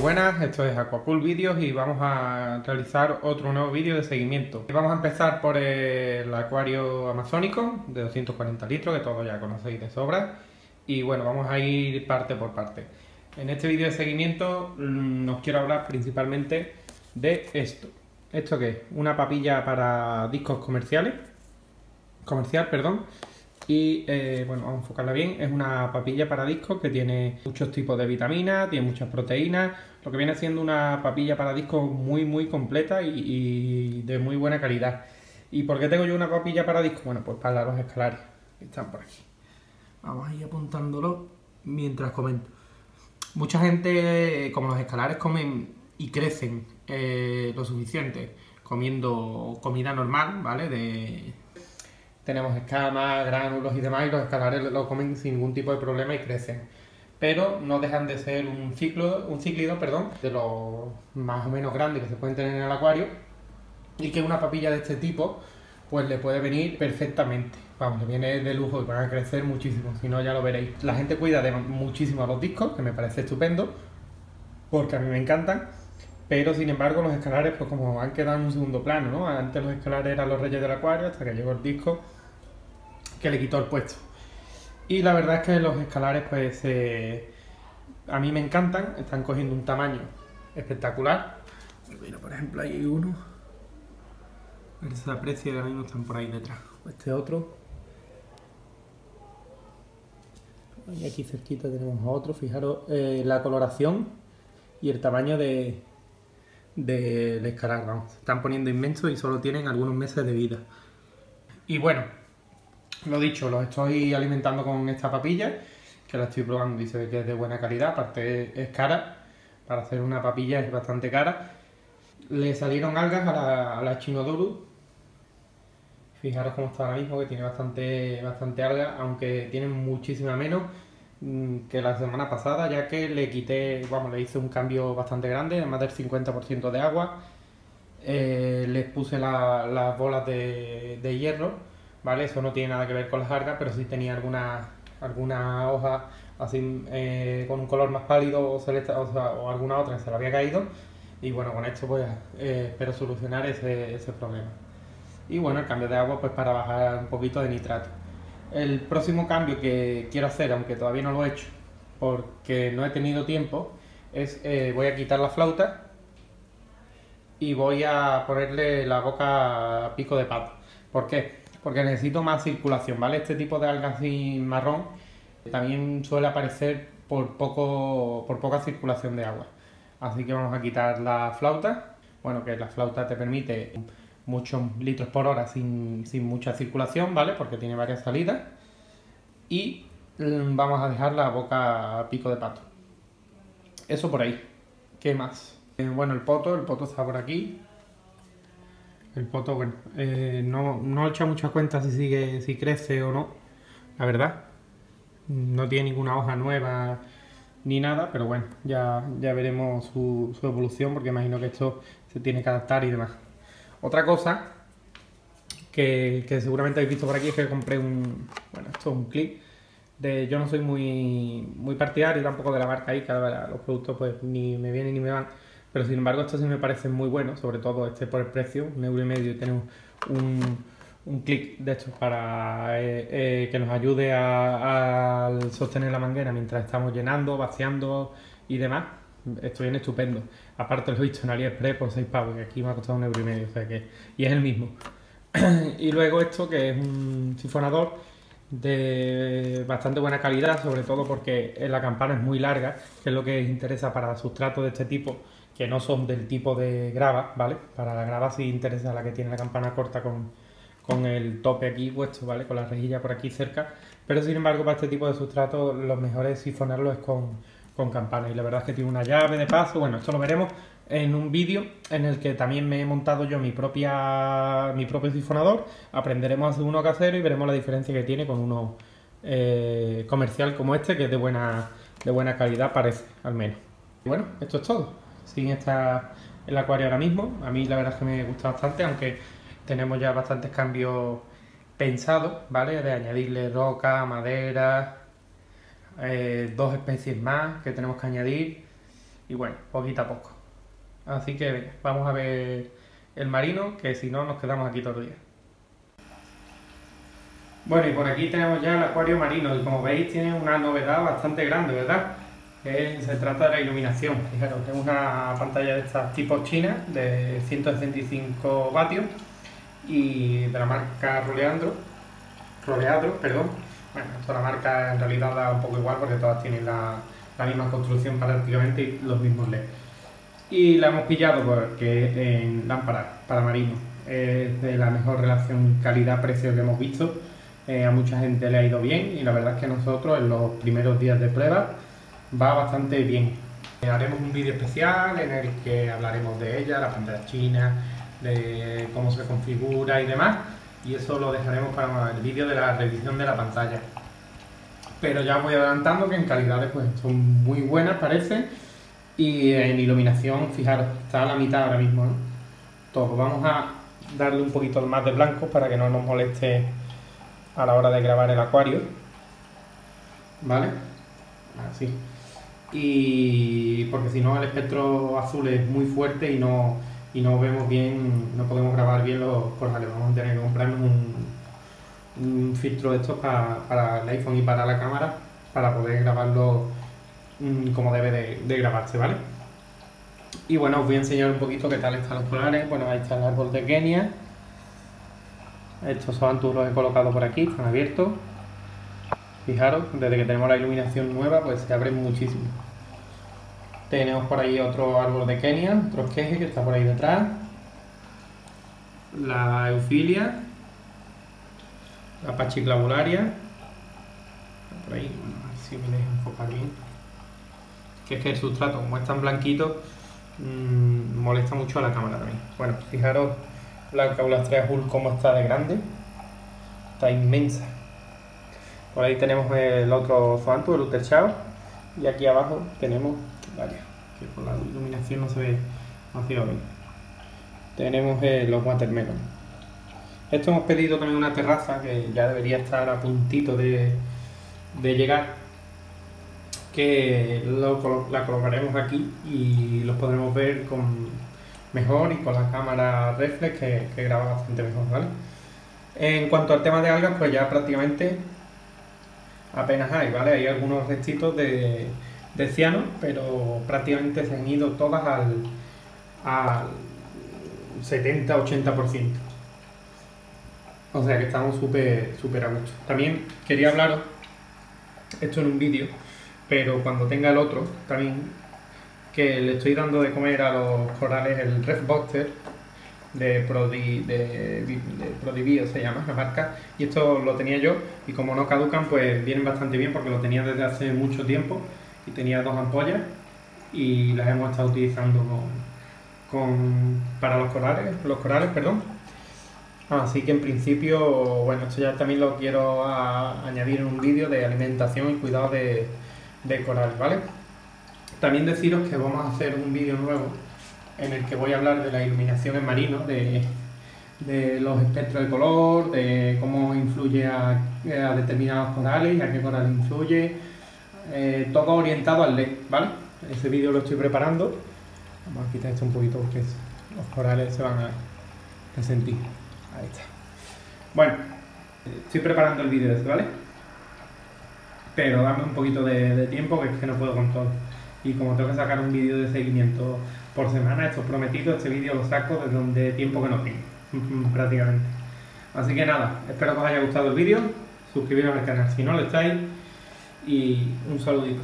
buenas, esto es Aquacool Vídeos y vamos a realizar otro nuevo vídeo de seguimiento. Vamos a empezar por el acuario amazónico de 240 litros, que todos ya conocéis de sobra. Y bueno, vamos a ir parte por parte. En este vídeo de seguimiento nos quiero hablar principalmente de esto. ¿Esto qué es? Una papilla para discos comercial. Y bueno, vamos a enfocarla bien. Es una papilla para discos que tiene muchos tipos de vitaminas, tiene muchas proteínas, lo que viene siendo una papilla para discos muy completa y de muy buena calidad. ¿Y por qué tengo yo una papilla para discos? Bueno, pues para los escalares, que están por aquí. Vamos a ir apuntándolo mientras comento. Mucha gente, como los escalares comen y crecen lo suficiente comiendo comida normal, ¿vale? Tenemos escamas, gránulos y demás, y los escalares lo comen sin ningún tipo de problema y crecen. Pero no dejan de ser un cíclido, de los más o menos grandes que se pueden tener en el acuario, y que una papilla de este tipo pues le puede venir perfectamente. Vamos, le viene de lujo y van a crecer muchísimo, si no ya lo veréis. La gente cuida de muchísimo a los discos, que me parece estupendo, porque a mí me encantan. Pero sin embargo los escalares pues como han quedado en un segundo plano, ¿no? Antes los escalares eran los reyes del acuario hasta que llegó el disco que le quitó el puesto. Y la verdad es que los escalares pues a mí me encantan, están cogiendo un tamaño espectacular. Mira, por ejemplo, ahí hay uno. A ver si se aprecia, ahora mismo están por ahí detrás. Este otro. Y aquí cerquita tenemos otro, fijaros la coloración y el tamaño del escalar, vamos, se están poniendo inmensos y solo tienen algunos meses de vida. Y bueno, lo dicho, los estoy alimentando con esta papilla, que la estoy probando, dice que es de buena calidad, aparte es cara, para hacer una papilla es bastante cara. Le salieron algas a la Chinoduru, fijaros cómo está ahora mismo, que tiene bastante alga, aunque tienen muchísima menos que la semana pasada, ya que le quité, vamos, le hice un cambio bastante grande, más del 50% de agua. Les puse las bolas de hierro, ¿vale? Eso no tiene nada que ver con las algas, pero sí tenía alguna hoja así con un color más pálido o celeste, o sea, o alguna otra que se le había caído. Y bueno, con esto pues espero solucionar ese problema. Y bueno, el cambio de agua pues para bajar un poquito de nitrato. El próximo cambio que quiero hacer, aunque todavía no lo he hecho porque no he tenido tiempo, es voy a quitar la flauta y voy a ponerle la boca a pico de pato. ¿Por qué? Porque necesito más circulación, ¿vale? Este tipo de algas así marrón también suele aparecer por poca circulación de agua. Así que vamos a quitar la flauta. Bueno, que la flauta te permite muchos litros por hora sin mucha circulación, ¿vale? Porque tiene varias salidas. Y vamos a dejar la boca a pico de pato. Eso por ahí. ¿Qué más? Bueno, el poto está por aquí. El poto, bueno, no he hecho muchas cuentas si crece o no, la verdad. No tiene ninguna hoja nueva ni nada, pero bueno, ya veremos su evolución, porque imagino que esto se tiene que adaptar y demás. Otra cosa que seguramente habéis visto por aquí es que compré un clip de... Yo no soy muy partidario tampoco de la marca ICA, los productos pues ni me vienen ni me van, pero sin embargo estos sí me parecen muy buenos, sobre todo este por el precio, 1,5 €, y tenemos un clip de estos para que nos ayude a sostener la manguera mientras estamos llenando, vaciando y demás. Esto viene estupendo. Aparte lo he visto en Aliexpress por 6 pavos, que aquí me ha costado 1,5 €, o sea que... Y es el mismo. Y luego esto, que es un sifonador de bastante buena calidad, sobre todo porque la campana es muy larga, que es lo que interesa para sustratos de este tipo, que no son del tipo de grava, ¿vale? Para la grava sí interesa la que tiene la campana corta con el tope aquí puesto, ¿vale? Con la rejilla por aquí cerca. Pero sin embargo, para este tipo de sustratos, lo mejor es sifonarlo es con campanas, y la verdad es que tiene una llave de paso. Bueno, esto lo veremos en un vídeo en el que también me he montado yo mi propio sifonador. Aprenderemos a hacer uno casero y veremos la diferencia que tiene con uno comercial como este, que es de buena calidad, parece, al menos. Y bueno, esto es todo. Sin estar el acuario ahora mismo, a mí la verdad es que me gusta bastante, aunque tenemos ya bastantes cambios pensados, ¿vale? De añadirle roca, madera... 2 especies más que tenemos que añadir, y bueno, poquito a poco. Así que venga, vamos a ver el marino, que si no nos quedamos aquí todo el día. Bueno, y por aquí tenemos ya el acuario marino, y como veis tiene una novedad bastante grande, ¿verdad? Se trata de la iluminación. Fijaros, tengo una pantalla de estas tipo china de 165 vatios y de la marca Roleandro. Bueno, toda la marca en realidad da un poco igual porque todas tienen la misma construcción prácticamente y los mismos LED. Y la hemos pillado porque en lámpara para marino es de la mejor relación calidad-precio que hemos visto. A mucha gente le ha ido bien y la verdad es que nosotros en los primeros días de prueba va bastante bien. Haremos un vídeo especial en el que hablaremos de ella, la pantalla china, de cómo se configura y demás, y eso lo dejaremos para el vídeo de la revisión de la pantalla. Pero ya voy adelantando que en calidades pues son muy buenas, parece, y en iluminación, fijaros, está a la mitad ahora mismo, ¿no? Todo, vamos a darle un poquito más de blanco para que no nos moleste a la hora de grabar el acuario, ¿vale? Así. Y porque si no el espectro azul es muy fuerte y no vemos bien, no podemos grabar bien los corales. Vamos a tener que comprarnos un filtro de estos para el iPhone y para la cámara para poder grabarlo como debe de grabarse, ¿vale? Y bueno, os voy a enseñar un poquito qué tal están los corales. Bueno, ahí está el árbol de Kenia. Estos santus los he colocado por aquí, están abiertos. Fijaros, desde que tenemos la iluminación nueva, pues se abren muchísimo. Tenemos por ahí otro árbol de Kenia, otro esqueje que está por ahí detrás. La eufilia. La pachiclavularia. Por ahí, bueno, a ver si me deja enfocar bien. Que es que el sustrato, como es tan blanquito, molesta mucho a la cámara también. Bueno, fijaros la Caulastrea azul como está de grande. Está inmensa. Por ahí tenemos el otro zoantu, el Utechao, y aquí abajo tenemos, vaya, que por la iluminación no se ve, no se ve bien. Tenemos los watermelon. Esto hemos pedido también una terraza que ya debería estar a puntito de llegar, que la colocaremos aquí y los podremos ver con mejor y con la cámara reflex que graba bastante mejor, ¿vale? En cuanto al tema de algas, pues ya prácticamente apenas hay, ¿vale? Hay algunos restitos de ciano, pero prácticamente se han ido todas al 70-80%. O sea que estamos súper a gusto. También quería hablaros, esto en un vídeo, pero cuando tenga el otro, también, que le estoy dando de comer a los corales el Reef Buster de Prodivio se llama la marca, y esto lo tenía yo y como no caducan pues vienen bastante bien porque lo tenía desde hace mucho tiempo y tenía 2 ampollas y las hemos estado utilizando para los corales, perdón. Así que en principio, bueno, esto ya también lo quiero añadir en un vídeo de alimentación y cuidado de corales, ¿vale? También deciros que vamos a hacer un vídeo nuevo en el que voy a hablar de la iluminación en marino, de los espectros de color, de cómo influye a determinados corales, a qué coral influye, todo orientado al LED, ¿vale? Ese vídeo lo estoy preparando. Vamos a quitar esto un poquito porque los corales se van a resentir. Ahí está. Bueno, estoy preparando el vídeo este, ¿vale? Pero dame un poquito de tiempo, que es que no puedo con todo. Y como tengo que sacar un vídeo de seguimiento por semana, esto es prometido, este vídeo lo saco desde donde tiempo que no tengo, prácticamente. Así que nada, espero que os haya gustado el vídeo, suscribiros al canal si no lo estáis, y un saludito.